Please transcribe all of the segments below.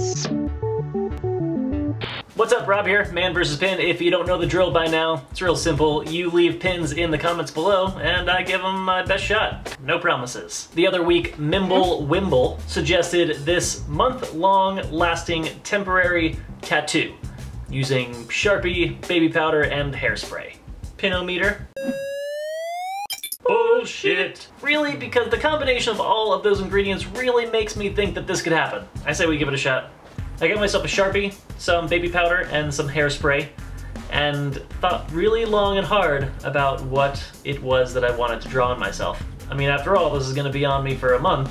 is. What's up, Rob here, Man vs. Pin. If you don't know the drill by now, it's real simple. You leave pins in the comments below, and I give them my best shot. No promises. The other week, Mimble Wimble suggested this month-long lasting temporary tattoo using Sharpie, baby powder, and hairspray. Pinometer. Bullshit. Really, because the combination of all of those ingredients really makes me think that this could happen. I say we give it a shot. I got myself a Sharpie, some baby powder, and some hairspray, and thought really long and hard about what it was that I wanted to draw on myself. I mean, after all, this is going to be on me for a month.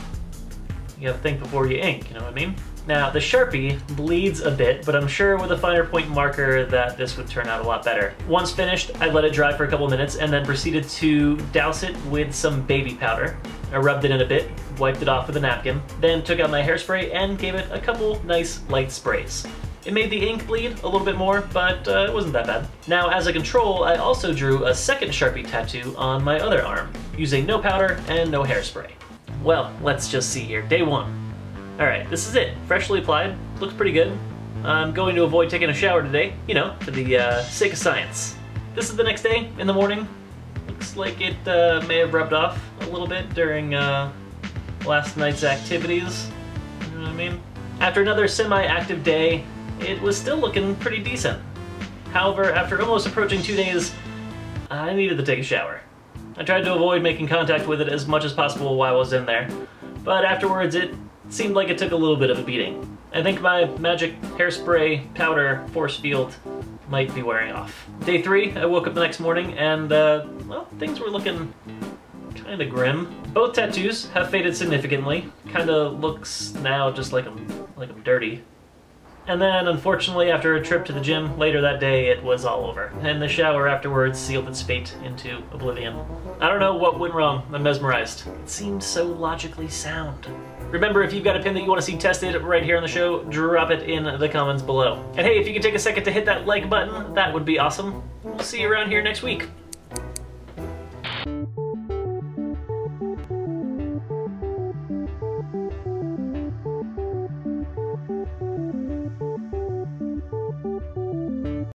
You gotta think before you ink, you know what I mean? Now, the Sharpie bleeds a bit, but I'm sure with a finer point marker that this would turn out a lot better. Once finished, I let it dry for a couple minutes and then proceeded to douse it with some baby powder. I rubbed it in a bit, wiped it off with a napkin, then took out my hairspray and gave it a couple nice light sprays. It made the ink bleed a little bit more, but it wasn't that bad. Now, as a control, I also drew a second Sharpie tattoo on my other arm, using no powder and no hairspray. Well, let's just see here. Day one. All right, this is it. Freshly applied, looks pretty good. I'm going to avoid taking a shower today, you know, for the sake of science. This is the next day in the morning. Looks like it may have rubbed off a little bit during last night's activities, you know what I mean? After another semi-active day, it was still looking pretty decent. However, after almost approaching 2 days, I needed to take a shower. I tried to avoid making contact with it as much as possible while I was in there, but afterwards it seemed like it took a little bit of a beating. I think my magic hairspray, powder, force field might be wearing off. Day three, I woke up the next morning and, well, things were looking kinda grim. Both tattoos have faded significantly. Kinda looks now just like I'm dirty. And then, unfortunately, after a trip to the gym later that day, it was all over. And the shower afterwards sealed its fate into oblivion. I don't know what went wrong. I'm mesmerized. It seemed so logically sound. Remember, if you've got a pin that you want to see tested right here on the show, drop it in the comments below. And hey, if you could take a second to hit that like button, that would be awesome. We'll see you around here next week.